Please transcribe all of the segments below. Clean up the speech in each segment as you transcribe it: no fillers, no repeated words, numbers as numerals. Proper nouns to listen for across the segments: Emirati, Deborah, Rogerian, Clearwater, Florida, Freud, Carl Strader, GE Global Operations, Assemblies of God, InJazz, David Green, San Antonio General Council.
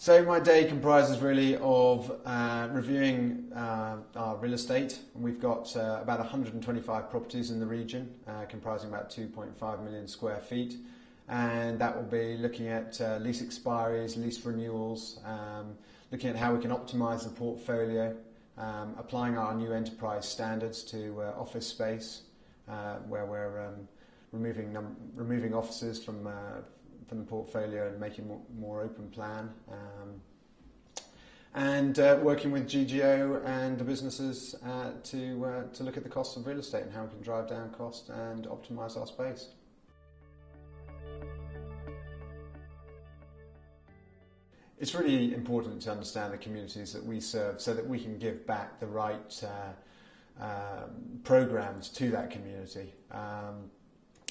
So my day comprises really of reviewing our real estate. We've got about 125 properties in the region, comprising about 2.5 million square feet. And that will be looking at lease expiries, lease renewals, looking at how we can optimise the portfolio, applying our new enterprise standards to office space, where we're removing offices from the portfolio and making more open plan, and working with GGO and the businesses to look at the costs of real estate and how we can drive down costs and optimise our space. It's really important to understand the communities that we serve so that we can give back the right programmes to that community.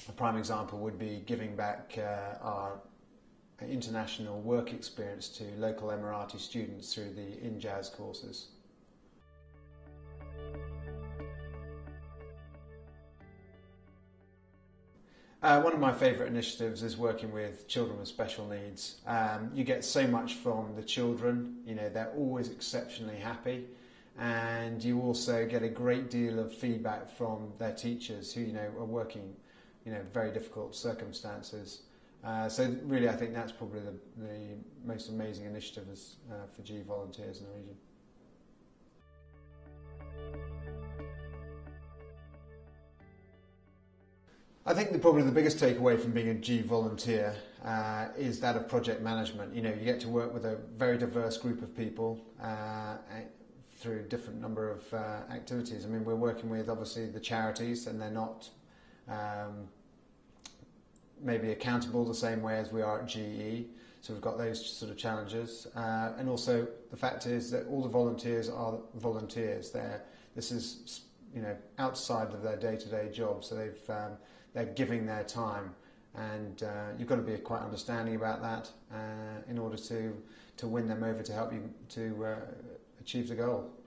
A prime example would be giving back our international work experience to local Emirati students through the InJazz courses. One of my favourite initiatives is working with children with special needs. You get so much from the children, you know, they're always exceptionally happy. And you also get a great deal of feedback from their teachers who, you know, are working very difficult circumstances. So really I think that's probably the most amazing initiative is, for GE volunteers in the region. I think probably the biggest takeaway from being a GE volunteer is that of project management. You know, you get to work with a very diverse group of people through a different number of activities. I mean, we're working with obviously the charities, and they're not maybe accountable the same way as we are at GE, so we've got those sort of challenges, and also the fact is that all the volunteers are volunteers. This is, you know, outside of their day-to-day job, so they're giving their time, and you've got to be quite understanding about that in order to win them over to help you to achieve the goal.